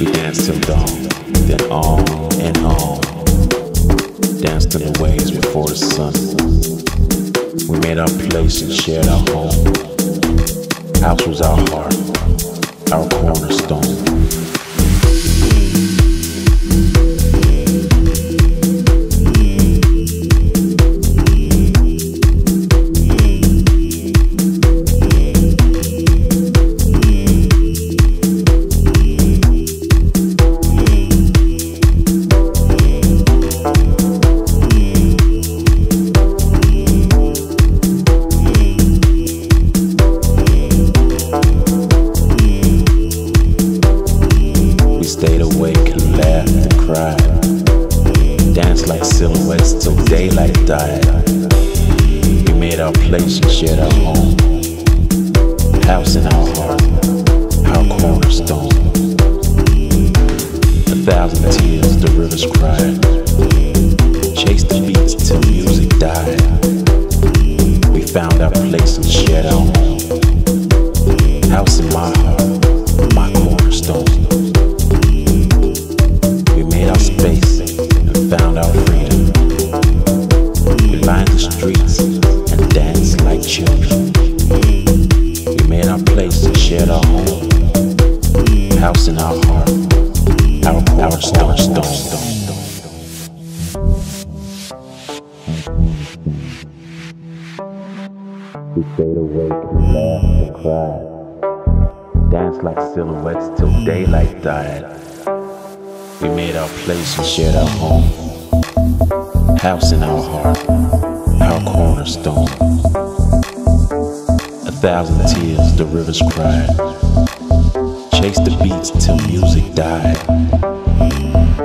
we dance till dawn, then on and on. Danced in the waves before the sun. We made our place and shared our home. House was our heart, our cornerstone. Stayed awake and laughed and cried. Danced like silhouettes till daylight died. We made our place and shared our home. House in our heart, our cornerstone. 1,000 tears the rivers cried. Chased the beats till music died. We found our place and shared our home. House in my heart, my cornerstone. Space and found our freedom. We lined the streets and danced like children. We made our place and shared our home. House in our heart, our cornerstone. We stayed awake and laughed and cried. Danced like silhouettes till daylight died. We made our place and shared our home. House in our heart, our cornerstone. 1,000 tears the rivers cried. Chased the beats till music died.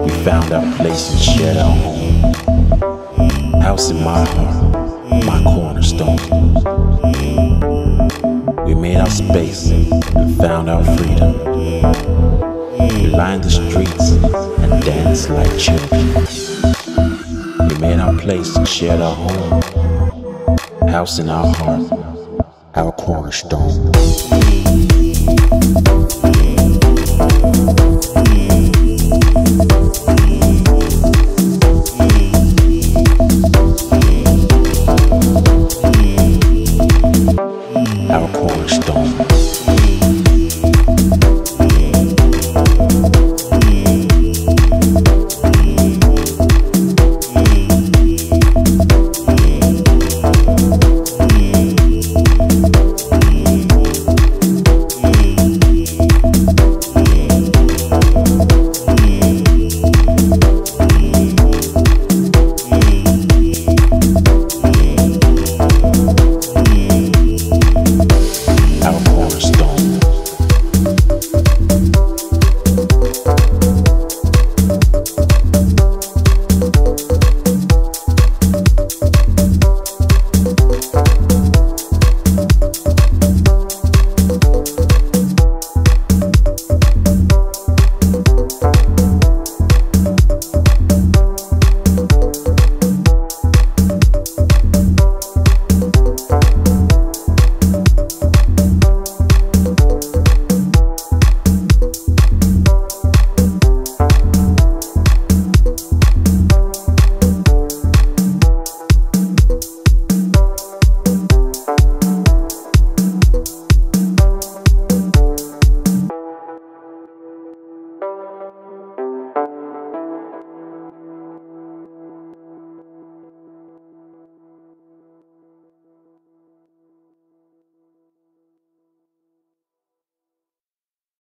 We found our place and shared our home. House in my heart, my cornerstone. We made our space and found our freedom. We lined the streets and danced like children. We made our place and shared our home. House in our heart, our cornerstone.